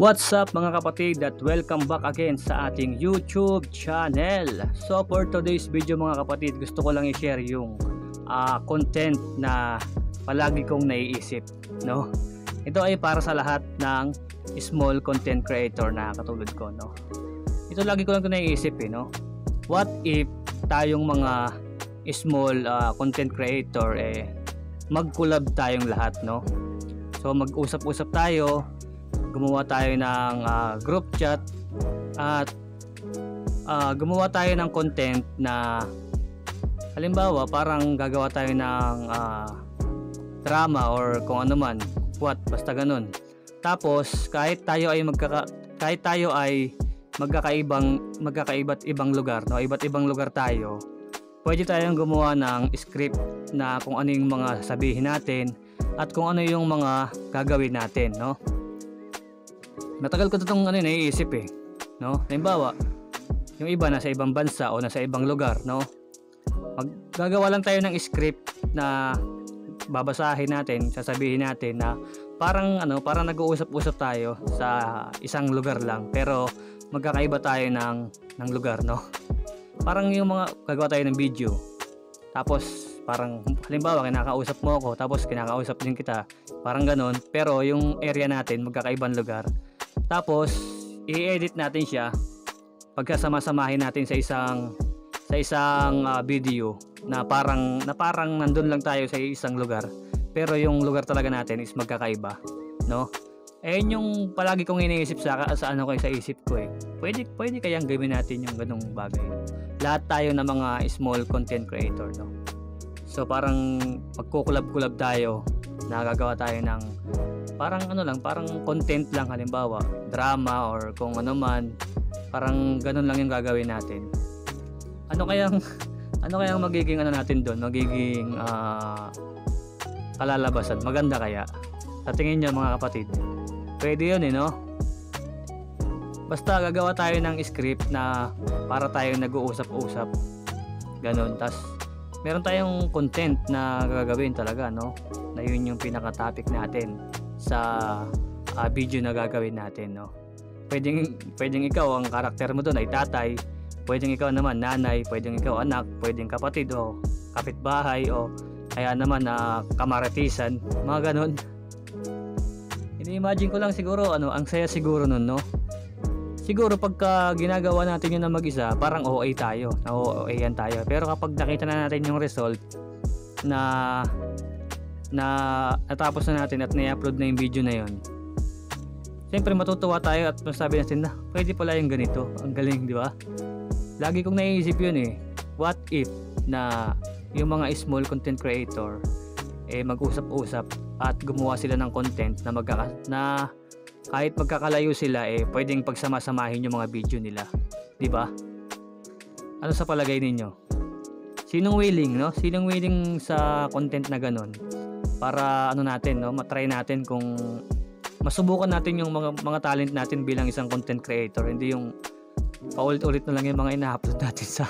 What's up mga kapatid at welcome back again sa ating YouTube channel. So for today's video mga kapatid, gusto ko lang i-share yung content na palagi kong naiisip, no? Ito ay para sa lahat ng small content creator na katulad ko, no? Ito lagi ko lang ito naiisip, eh, no? What if tayong mga small content creator eh mag-collab tayong lahat, no? So mag-usap-usap tayo, gumawa tayo ng group chat at gumawa tayo ng content na halimbawa parang gagawa tayo ng drama or kung ano man, what, basta ganun. Tapos kahit tayo ay magkakaiba't ibang lugar, no, iba't ibang lugar tayo, pwede tayong gumawa ng script na kung ano yung mga sabihin natin at kung ano yung mga gagawin natin, no? Matagal ko itong naiisip, eh, no? Halimbawa, yung iba nasa ibang bansa o nasa ibang lugar, no? Maggagawa lang tayo ng script na babasahin natin, sasabihin natin na parang ano, parang nag-uusap-usap tayo sa isang lugar lang pero magkakaiba tayo ng lugar, no? Parang yung mga gagawa tayo ng video. Tapos parang halimbawa kinakausap mo ako tapos kinakausap din kita. Parang ganun, pero yung area natin magkakaibang lugar. Tapos i-edit natin siya, pagkasama-samahin natin sa isang video na parang nandun lang tayo sa isang lugar pero yung lugar talaga natin is magkakaiba, no? Eh yung palagi kong iniisip sa isip ko, eh, pwede kayang gawin natin yung ganung bagay. Lahat tayo na mga small content creator, no? So parang magkukulab-kulab tayo, nagagawa tayo ng parang ano lang, parang content lang, halimbawa drama or kung ano man, parang ganun lang yung gagawin natin. Ano kayang magiging ano natin doon, magiging kalalabasan, maganda kaya? Sa tingin niyo mga kapatid, pwede yun, eh, no? Basta gagawa tayo ng script na para tayong nag-uusap-usap, ganun, tas meron tayong content na gagawin talaga, no? Na yun yung pinaka-topic natin sa video na gagawin natin, no? Pwedeng ikaw ang karakter mo doon ay tatay, pwedeng ikaw naman nanay, pwedeng ikaw anak, pwedeng kapatid o kapitbahay o kaya naman kamaratisan, mga ganun. Ini-imagine ko lang siguro, ano, ang saya siguro nun, no? Siguro pagka ginagawa natin yun na mag-isa, parang OA tayo, na OA-an tayo. Pero kapag nakita na natin yung result na natapos na natin at na-upload na yung video na yun, siyempre matutuwa tayo at masabi natin na pwede pala yung ganito, ang galing, di ba? Lagi kong naiisip yun, eh, what if na yung mga small content creator eh mag-usap-usap at gumawa sila ng content na kahit magkakalayo sila, eh pwedeng pagsama-samahin yung mga video nila, di ba? Ano sa palagay ninyo? Sinong willing, no? Sinong willing sa content na ganun? Para ano natin, no, matry natin, kung masubukan natin yung mga talent natin bilang isang content creator, hindi yung paulit-ulit na lang yung mga ina-upload natin sa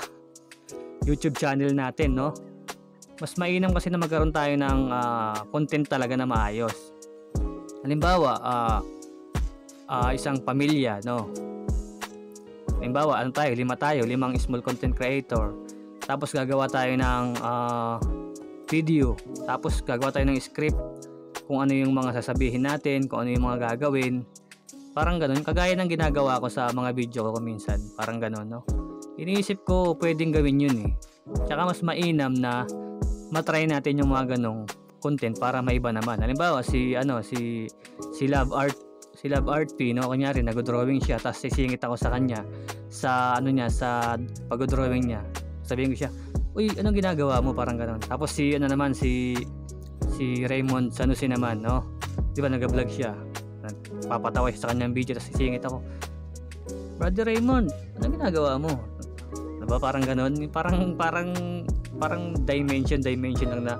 YouTube channel natin, no? Mas mainam kasi na magkaroon tayo ng content talaga na maayos. Halimbawa, isang pamilya, no? Halimbawa, ano tayo, limang small content creator. Tapos gagawa tayo ng video, tapos gagawa tayo ng script kung ano yung mga sasabihin natin, kung ano yung mga gagawin. Parang ganun, kagaya ng ginagawa ko sa mga video ko minsan, parang ganun, no? Iniisip ko pwedeng gawin yun, eh. Tsaka mas mainam na matry natin yung mga ganung content para maiba naman. Halimbawa si Love Art, si Love Art P, no, kunyari nag-drawing siya, tapos sisingit ako sa kanya sa ano niya, sa pag-drawing niya. Sabihin ko siya, "Uy, anong ginagawa mo?" Parang ganoon. Tapos si Raymond Sanusi naman, no? 'Di ba nag-vlog siya? Papatawa siya sa kanyang video, tapos sisingit ako. "Brother Raymond, anong ginagawa mo?" Diba parang ganoon, parang dimension lang na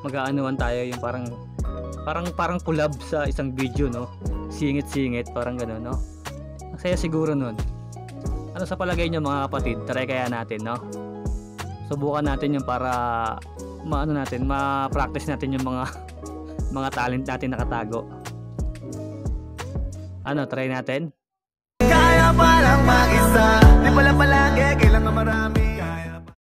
mag-aanuan tayo, yung parang collab sa isang video, no? Singit-singit, parang gano'n, no? Ang saya siguro nun. Ano sa palagay nyo mga kapatid? Try kaya natin, no? Subukan natin yung para ma-practice natin yung mga talent natin nakatago. Ano, try natin? Kaya palang mag-isa, di pala palagi, kailangan marami.